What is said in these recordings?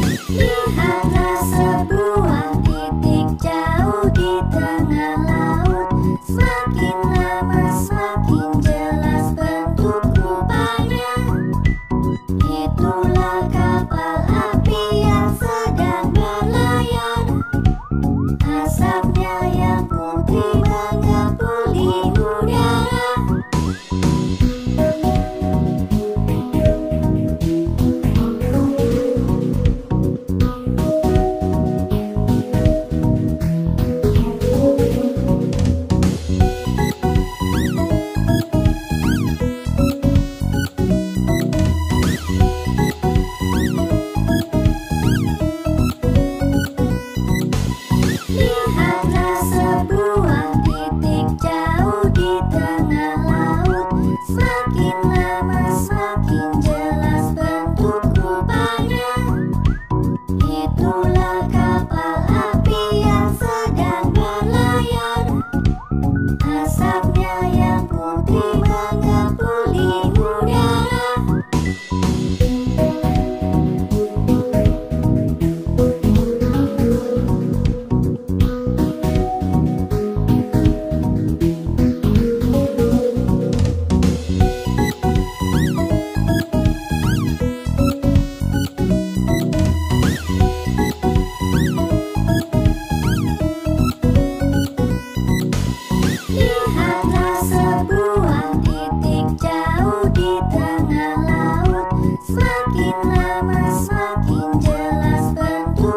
Lihatlah sebuah titik jauh di tengah laut. Semakin lama semakin jelas bentukku pada. Itulah kapal api yang sedang berlayar. Asapnya yang putih mengepul di udara. Semakin jelas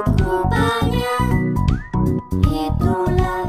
bentukku pada. Itulah